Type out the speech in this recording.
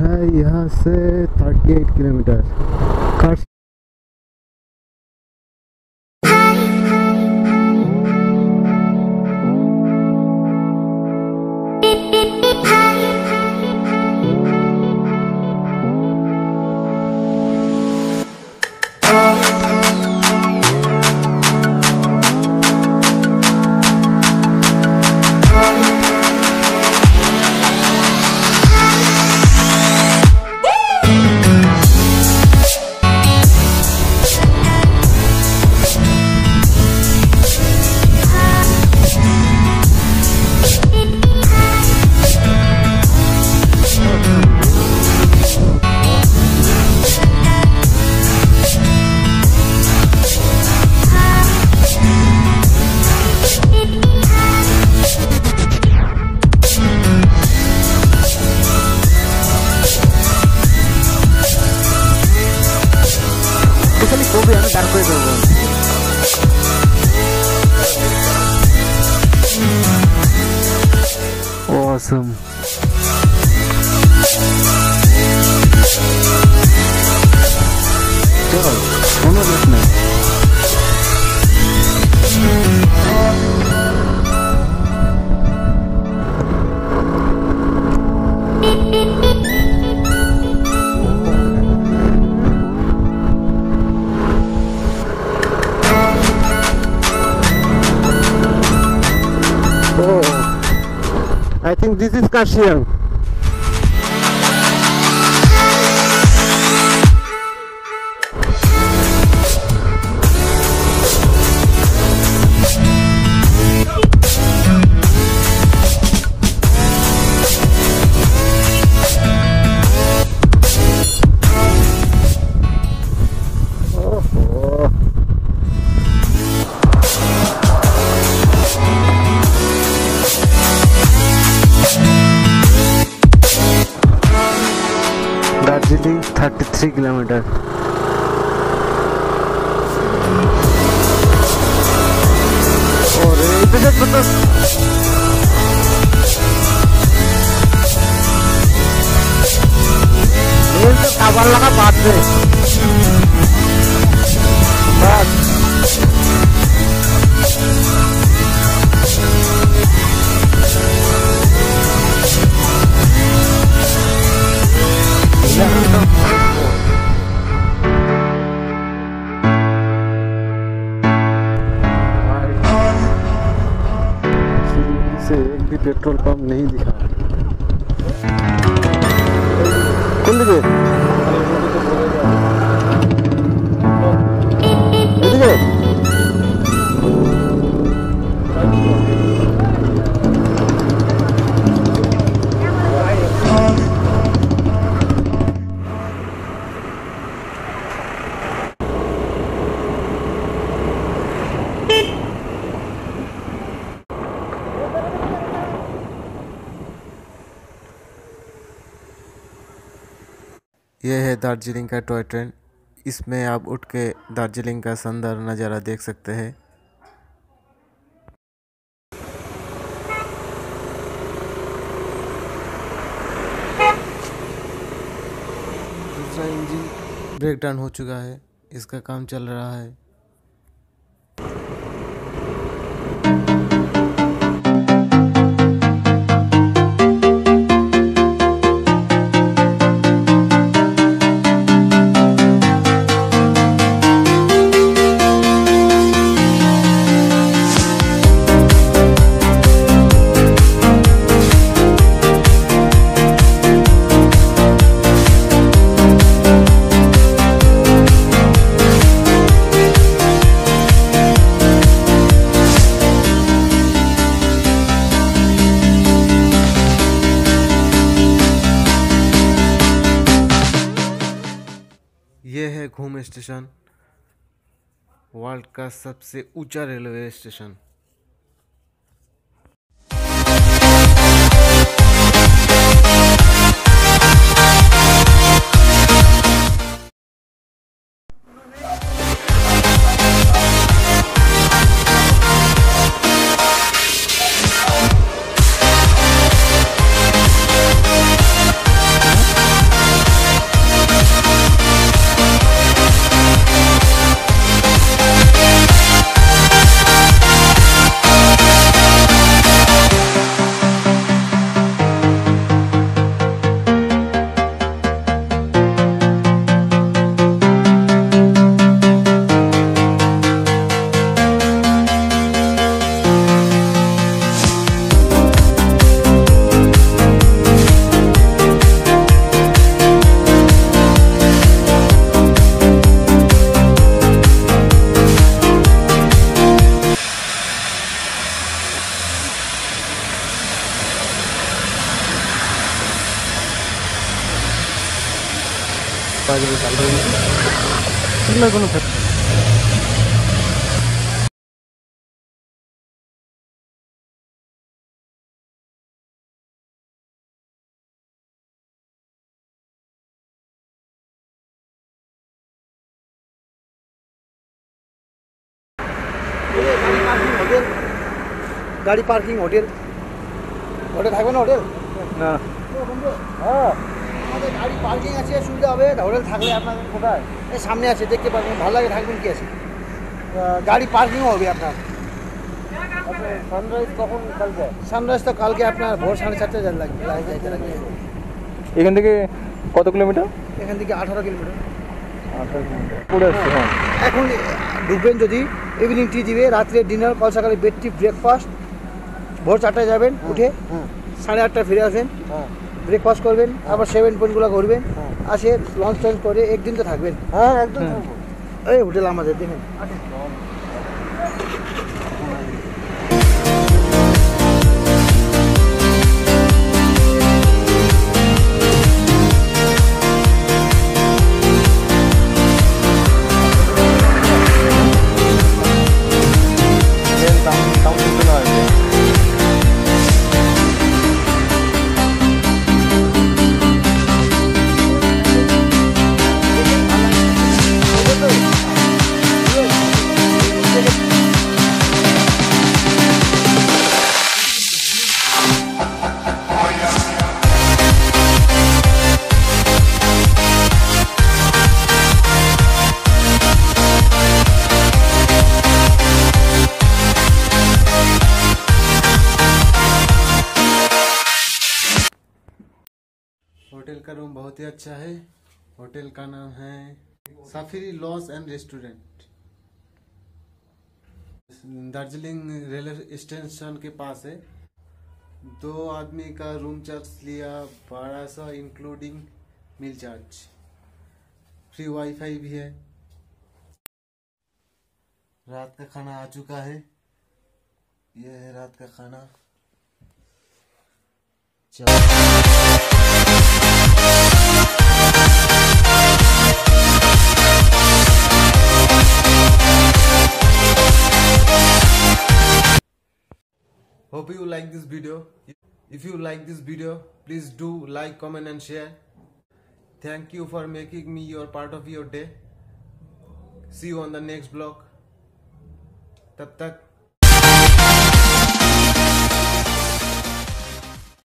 है यहाँ से 38 kilometre awesome I think this is Kashyap. Darjeeling 33 kilometre और इधर मतलब ये तो खबर लगा बात है पेट्रोल पंप नहीं दिखा खुल गए यह है दार्जिलिंग का टॉय ट्रेन। इसमें आप उठ के दार्जिलिंग का सुंदर नज़ारा देख सकते हैं। दूसरा इंजन ब्रेकडाउन हो चुका है, इसका काम चल रहा है। ये है घूम स्टेशन, वर्ल्ड का सबसे ऊंचा रेलवे स्टेशन। गाड़ी पार्किंग होटल होटल থাকবে না হোটেল না ও বন্ধু হ্যাঁ আমাদের গাড়ি পার্কিং আছে সুবিধা হবে হোটেল থাকলে আপনাদের কোথায় এই সামনে আছে দেখতে পাবেন ভালো লাগে থাকবেন কি আছে গাড়ি পার্কিং হবে আপনার সানরাইজ কখন কাল যায় সানরাইজ তো কালকে আপনার ভোর 4:30 জন লাগবে যাইতে লাগবে এখান থেকে কত কিলোমিটার এখান থেকে 18 কিলোমিটার 18 কিলোমিটার পুরো হ্যাঁ এখন ঢুকবেন যদি ইভিনিং টি দিবে রাতে ডিনার কাল সকালে বেড টি ব্রেকফাস্ট भोर 4 जाबेन उठे 8:30 फिर आसें ब्रेकफास्ट करबेन आबार 7 पॉइंट गुला घुरबेन आसे लंच टाइम करे एक दिन तो থাকবেন हां एकदम থাকবো এই হোটেল আমাদের দেখেন होटल का रूम बहुत ही अच्छा है। होटल का नाम है safari lodge and restaurant. Darjeeling railway station के पास है। 2 आदमी का रूम चार्ज लिया 1200 including meal charge. Free wifi भी है। रात का खाना आ चुका है। यह है रात का खाना। चलो Hope you like this video. If you like this video, please do like, comment and share. Thank you for making me your part of your day. See you on the next vlog. Tab tak